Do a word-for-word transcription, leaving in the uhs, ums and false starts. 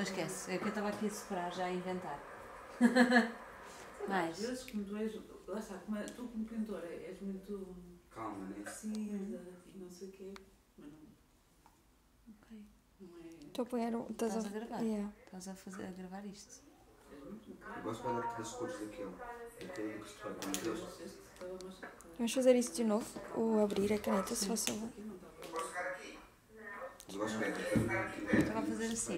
Então esquece, é que eu estava aqui a superar, já a inventar. Mas... Às vezes, como tu és, lá está, como, tu como pintora és muito... Calma, né? Sim, não sei o quê, mas não... Ok. Não é... Estou a apanhar um... Estás a... a gravar? Yeah. Estás a, fazer, a gravar isto. Eu gosto de olhar as cores daquilo. Daquilo que se faz, meu Deus. Vamos fazer isso de novo, ou abrir a caneta, se faz favor. Eu gosto de... Estava a fazer assim.